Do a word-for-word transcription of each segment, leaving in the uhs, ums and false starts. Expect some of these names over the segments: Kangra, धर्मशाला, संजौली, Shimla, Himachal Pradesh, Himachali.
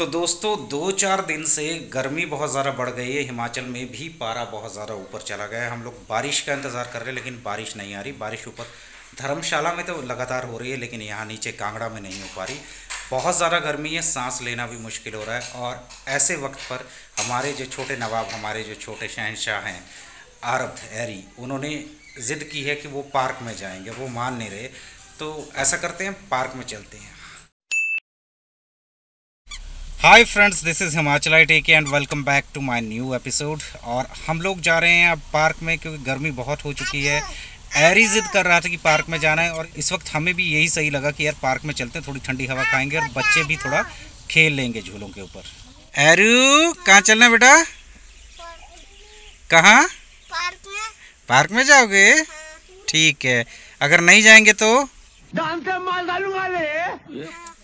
तो दोस्तों दो चार दिन से गर्मी बहुत ज़्यादा बढ़ गई है, हिमाचल में भी पारा बहुत ज़्यादा ऊपर चला गया है। हम लोग बारिश का इंतज़ार कर रहे हैं लेकिन बारिश नहीं आ रही। बारिश ऊपर धर्मशाला में तो लगातार हो रही है लेकिन यहाँ नीचे कांगड़ा में नहीं हो पा रही। बहुत ज़्यादा गर्मी है, सांस लेना भी मुश्किल हो रहा है। और ऐसे वक्त पर हमारे जो छोटे नवाब, हमारे जो छोटे शहनशाह हैं आरब हैरी, उन्होंने ज़िद की है कि वो पार्क में जाएंगे। वो मान नहीं रहे, तो ऐसा करते हैं पार्क में चलते हैं। हाय फ्रेंड्स, दिस इज़ हिमाचलाई टेके and welcome back to my new episode. और हम लोग जा रहे हैं अब पार्क में क्योंकि गर्मी बहुत हो चुकी है। एरी जिद कर रहा था कि पार्क में जाना है और इस वक्त हमें भी यही सही लगा कि यार पार्क में चलते हैं, थोड़ी ठंडी हवा खाएंगे और बच्चे भी थोड़ा खेल लेंगे झूलों के ऊपर। एरू कहाँ चलना है बेटा? कहाँ? पार्क में। पार्क में जाओगे? ठीक है, अगर नहीं जाएंगे तो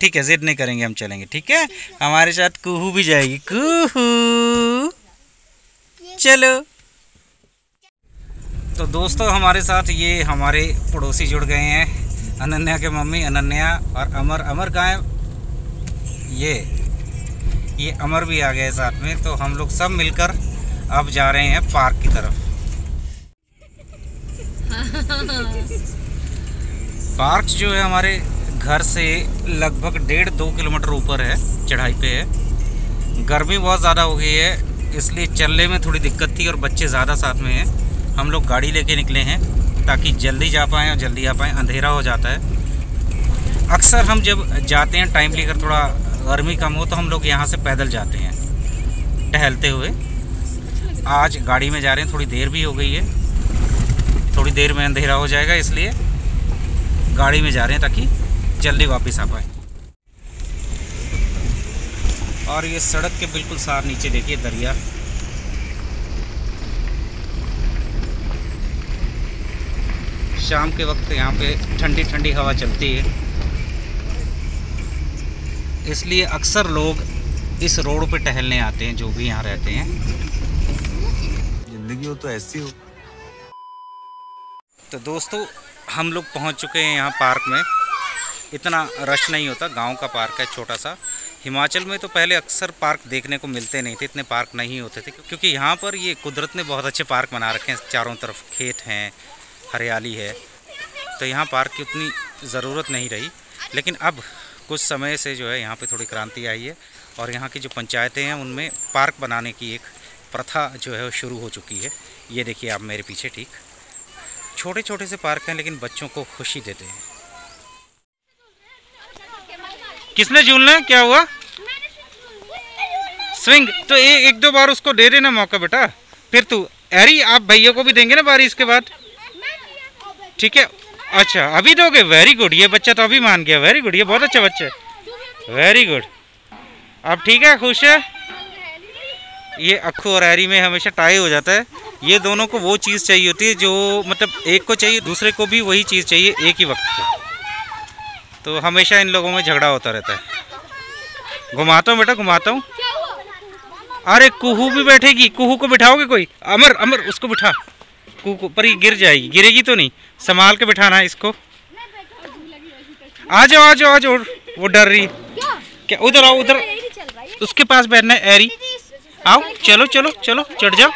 ठीक है, जिद नहीं करेंगे, हम चलेंगे। ठीक है, हमारे साथ कुहू भी जाएगी। कुहू चलो। तो दोस्तों हमारे साथ ये हमारे पड़ोसी जुड़ गए हैं, अनन्या के मम्मी अनन्या और अमर। अमर कहाँ है? ये ये अमर भी आ गया है साथ में। तो हम लोग सब मिलकर अब जा रहे हैं पार्क की तरफ। पार्क जो है हमारे घर से लगभग डेढ़ दो किलोमीटर ऊपर है, चढ़ाई पे है। गर्मी बहुत ज़्यादा हो गई है इसलिए चलने में थोड़ी दिक्कत थी और बच्चे ज़्यादा साथ में हैं। हम लोग गाड़ी लेके निकले हैं ताकि जल्दी जा पाएँ और जल्दी आ पाएँ, अंधेरा हो जाता है। अक्सर हम जब जाते हैं टाइम लेकर, थोड़ा गर्मी कम हो, तो हम लोग यहाँ से पैदल जाते हैं टहलते हुए। आज गाड़ी में जा रहे हैं, थोड़ी देर भी हो गई है, थोड़ी देर में अंधेरा हो जाएगा इसलिए गाड़ी में जा रहे हैं ताकि जल्दी वापस आ पाएँ। और ये सड़क के बिल्कुल साफ नीचे देखिए दरिया। शाम के वक्त यहाँ पे ठंडी ठंडी हवा चलती है इसलिए अक्सर लोग इस रोड पे टहलने आते हैं जो भी यहाँ रहते हैं। जिंदगी हो तो ऐसी हो। तो दोस्तों हम लोग पहुँच चुके हैं यहाँ पार्क में। इतना रश नहीं होता, गांव का पार्क है छोटा सा। हिमाचल में तो पहले अक्सर पार्क देखने को मिलते नहीं थे, इतने पार्क नहीं होते थे क्योंकि यहाँ पर ये कुदरत ने बहुत अच्छे पार्क बना रखे हैं। चारों तरफ खेत हैं, हरियाली है, तो यहाँ पार्क की उतनी ज़रूरत नहीं रही। लेकिन अब कुछ समय से जो है यहाँ पे थोड़ी क्रांति आई है और यहाँ की जो पंचायतें हैं उनमें पार्क बनाने की एक प्रथा जो है वो शुरू हो चुकी है। ये देखिए आप मेरे पीछे, ठीक छोटे छोटे से पार्क हैं लेकिन बच्चों को खुशी देते हैं। किसने झूलना है? क्या हुआ? स्विंग। तो ए, एक दो बार उसको दे देना मौका बेटा, फिर तू। अरे आप भैया को भी देंगे ना बारी इसके बाद, ठीक है? अच्छा अभी दोगे? वेरी गुड, ये बच्चा तो अभी मान गया। वेरी गुड, ये बहुत अच्छा बच्चा है, वेरी गुड। अब ठीक है, खुश है? ये अखू और एरी में हमेशा टाई हो जाता है। ये दोनों को वो चीज़ चाहिए होती है जो मतलब एक को चाहिए, दूसरे को भी वही चीज़ चाहिए एक ही वक्त पे, तो हमेशा इन लोगों में झगड़ा होता रहता है। घुमाता हूँ बेटा, घुमाता हूँ। अरे कुहू भी बैठेगी, कुहू को बिठाओगे कोई? अमर अमर उसको बिठा। कुकू पर ये गिर जाएगी, गिरेगी तो नहीं, संभाल के बिठाना है इसको। आ जाओ आ जाओ आ जाओ, वो डर रही। क्या उधर आओ, उधर उसके पास बैठना है। एरी आओ, चलो चलो चलो, चढ़ जाओ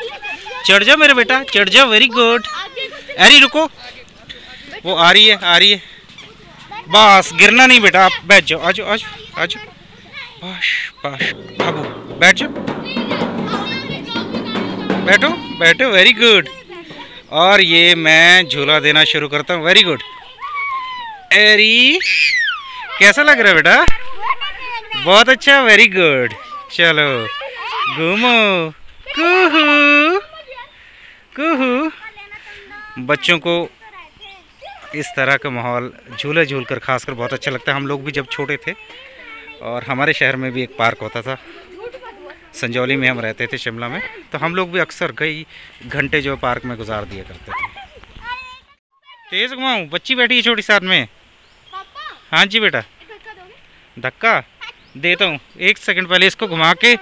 चढ़ जाओ मेरा बेटा, चढ़ जाओ। Very good. एरी रुको, वो आ रही है आ रही है, बस गिरना नहीं बेटा, आप बैठ जाओ। आ जाओ आ जाओ आ जाओ, बस बस बाबू बैठ जाओ, बैठो बैठो। Very good. और ये मैं झूला देना शुरू करता हूँ। Very good. एरी कैसा लग रहा है बेटा? बहुत अच्छा, वेरी गुड। चलो घूमो। कुहू कुहू। बच्चों को इस तरह का माहौल झूले झूल कर खासकर बहुत अच्छा लगता है। हम लोग भी जब छोटे थे और हमारे शहर में भी एक पार्क होता था, संजौली में हम रहते थे शिमला में, तो हम लोग भी अक्सर कई घंटे जो पार्क में गुजार दिया करते थे। तेज घुमाऊं? बच्ची बैठी है छोटी साथ में। हाँ जी बेटा, धक्का देता हूँ। एक सेकंड पहले इसको घुमा के,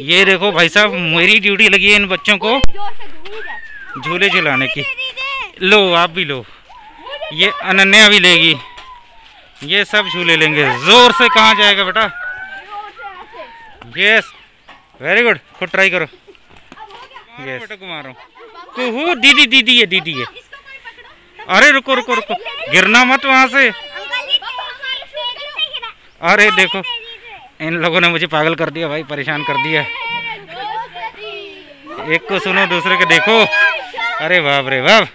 ये देखो भाई साहब मेरी ड्यूटी लगी है इन बच्चों को झूले झुलाने की। लो आप भी लो, ये अनन्या भी लेगी, ये सब झूले लेंगे। जोर से कहाँ जाएगा बेटा, यस वेरी गुड, खुद ट्राई करो। यस बेटा घुमा रहा हूँ तो हो, दीदी दीदी है दीदी है। अरे रुको रुको रुको, गिरना मत वहाँ से। अरे देखो इन लोगों ने मुझे पागल कर दिया भाई, परेशान कर दिया। एक को सुनो दूसरे को देखो, अरे बाप रे बाप।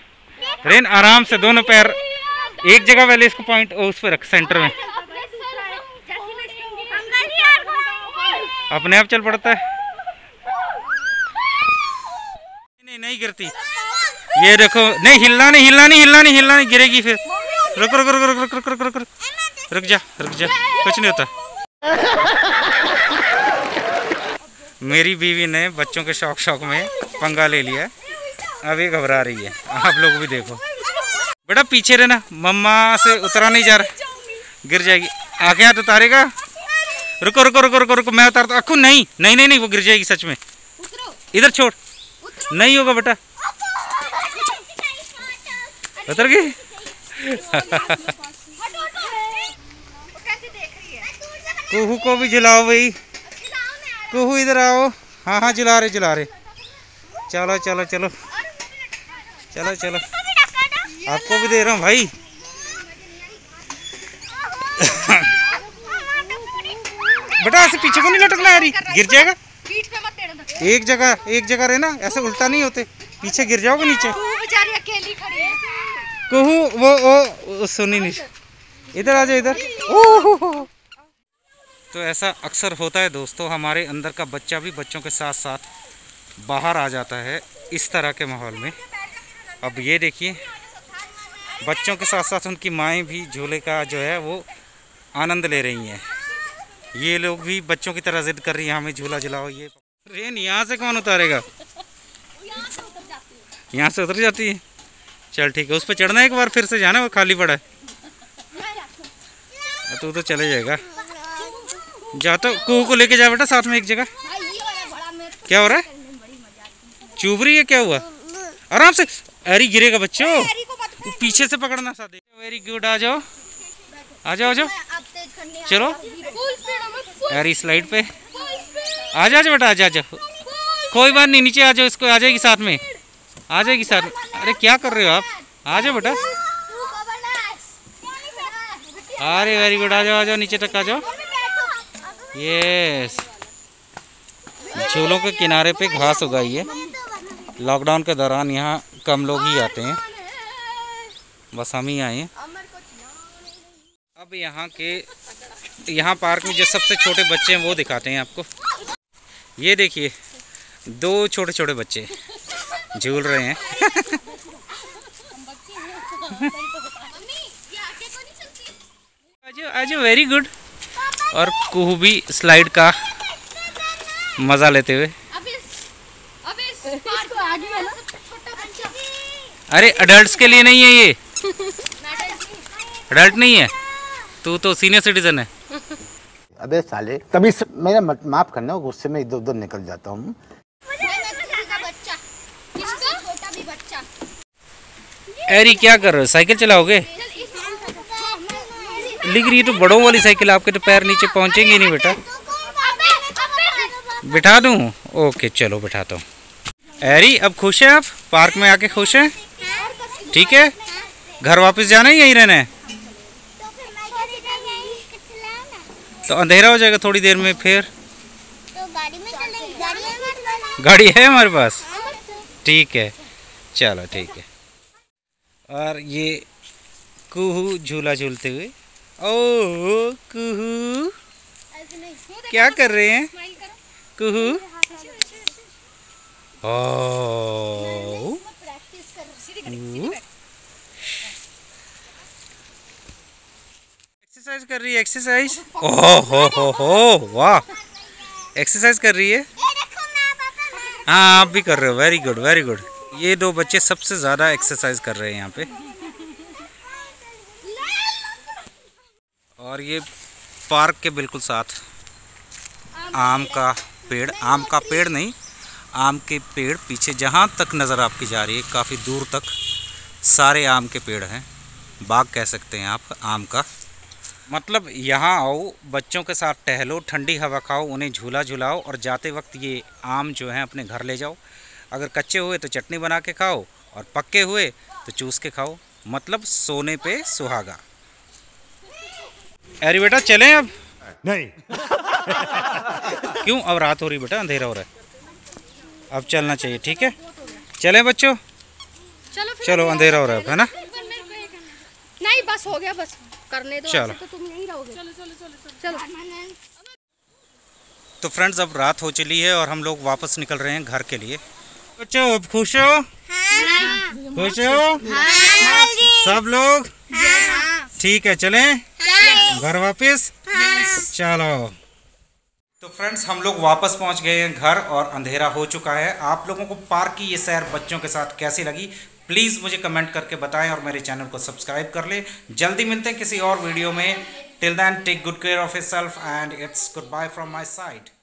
ट्रेन आराम से दोनों पैर एक जगह, पहले इसको पॉइंट उस पर रख सेंटर में, अपने आप चल पड़ता है। नहीं नहीं गिरती, ये देखो नहीं हिलना नहीं हिलना नहीं हिलना नहीं हिलना नहीं, गिरेगी फिर। रुक रुक रुक रुक रुक रुक रुक रुक रुक जा रुक जा, कुछ नहीं होता। मेरी बीवी ने बच्चों के शौक शौक में पंगा ले लिया, अब ये घबरा रही है। आप लोग भी देखो, बेटा पीछे रहना, मम्मा से उतरा नहीं जा रहा, गिर जाएगी। आगे हाथ उतारेगा, रुको रुको रुको रुको रुको मैं उतारता। अखू नहीं नहीं नहीं नहीं, वो गिर जाएगी सच में। इधर छोड़, नहीं होगा बेटा, उतर गई। कुहू को भी झुलाओ भाई, कुहू इधर आओ। हाँ हाँ झुला रहे झुला रहे, चलो चलो चलो चलो चलो, आपको भी दे रहा हूँ भाई। बेटा ऐसे पीछे को नहीं लटकना है, गिर जाएगा। एक जगह एक जगह रहना, ऐसे उल्टा नहीं होते, पीछे गिर जाओगे नीचे। कुहू वो वो सुनी नहीं, इधर आ जाओ इधर। तो ऐसा अक्सर होता है दोस्तों, हमारे अंदर का बच्चा भी बच्चों के साथ साथ बाहर आ जाता है इस तरह के माहौल में। अब ये देखिए बच्चों के साथ साथ उनकी माएँ भी झूले का जो है वो आनंद ले रही हैं। ये लोग भी बच्चों की तरह जिद कर रही है, हमें झूला झुलाओ। ये ट्रेन यहाँ से कौन उतारेगा, यहाँ से उतर जाती है। चल ठीक है, उस पर चढ़ना है, एक बार फिर से जाना, वो खाली पड़ा है। तू तो चले जाएगा, जा तो कुहू को लेके जा बेटा साथ में एक जगह। क्या हो रहा है, चुभ रही है, क्या हुआ? आराम से, अरे गिरेगा बच्चों, पीछे से पकड़ना सा। वेरी गुड, आ जाओ आ जाओ आ जाओ, चलो अरे स्लाइड पे आ जाओ बेटा, आ जाओ कोई बात नहीं, नीचे आ जाओ, इसको आ जाएगी साथ में, आ जाएगी साथ में। अरे क्या कर रहे हो आप, आ जाओ बेटा, अरे वेरी गुड, आ जाओ आ जाओ नीचे तक आ जाओ। यस, झूलों के किनारे पे घास उगाई है, लॉकडाउन के दौरान यहाँ कम लोग ही आते हैं, बस हम ही आए हैं। अब यहाँ के यहाँ पार्क में जो सबसे छोटे बच्चे हैं वो दिखाते हैं आपको। ये देखिए दो छोटे छोटे बच्चे झूल रहे हैं। आज वेरी गुड, और कुहू भी स्लाइड का मज़ा लेते हुए। अरे अडल्ट्स के लिए नहीं है ये, अडल्ट नहीं है, तू तो सीनियर सिटीजन है। अबे साले, तभी मेरा मत माफ करना, गुस्से में इधर उधर निकल जाता हूँ। अरे क्या कर रहे हो, साइकिल चलाओगे? लेकिन ये तो बड़ों वाली साइकिल, आपके तो पैर नीचे पहुँचेंगे नहीं बेटा। बिठा दूँ? ओके चलो बिठाता हूँ। अरे अब खुश हैं आप, पार्क में आके खुश हैं? ठीक है, घर वापस जाना है, यहीं रहना है? तो अंधेरा हो जाएगा थोड़ी देर में फिर, तो गाड़ी में चलेंगे, गाड़ी है हमारे पास। ठीक है चलो ठीक है। और ये कुहू झूला झूलते हुए, ओ कुहू क्या कर रहे हैं कुहू? ओ एक्सरसाइज कर रही है, एक्सरसाइज, ओह हो हो हो वाह, एक्सरसाइज कर रही है। हाँ आप भी कर रहे हो, वेरी गुड वेरी गुड। ये दो बच्चे सबसे ज़्यादा एक्सरसाइज कर रहे हैं यहाँ पे। और ये पार्क के बिल्कुल साथ आम का पेड़, आम का पेड़ नहीं आम के पेड़, पीछे जहाँ तक नज़र आपकी जा रही है काफ़ी दूर तक सारे आम के पेड़ हैं, बाग कह सकते हैं आप आम का। मतलब यहाँ आओ, बच्चों के साथ टहलो, ठंडी हवा खाओ, उन्हें झूला झूलाओ और जाते वक्त ये आम जो हैं अपने घर ले जाओ। अगर कच्चे हुए तो चटनी बना के खाओ और पक्के हुए तो चूस के खाओ। मतलब सोने पे सुहागा। अरे बेटा चलें अब? नहीं। क्यों? अब रात हो रही बेटा, अंधेरा हो रहा है, अब चलना चाहिए। ठीक है, चलें बच्चों? चलो, चलो अंधेरा हो रहा है, है ना? नहीं बस हो गया, बस करने दो, चलो तो तुम यहीं रहोगे। चलो चलो चलो चलो। तो फ्रेंड्स अब रात हो चली है और हम लोग वापस निकल रहे हैं घर के लिए। बच्चों अब खुश हो? हाँ। खुश हो? हाँ। सब लोग? हाँ। ठीक है, चलें घर वापस? हाँ। चलो तो फ्रेंड्स हम लोग वापस पहुंच गए हैं घर और अंधेरा हो चुका है। आप लोगों को पार्क की ये सैर बच्चों के साथ कैसी लगी प्लीज़ मुझे कमेंट करके बताएं और मेरे चैनल को सब्सक्राइब कर लें। जल्दी मिलते हैं किसी और वीडियो में। Till then take good care of yourself and it's good bye from my side.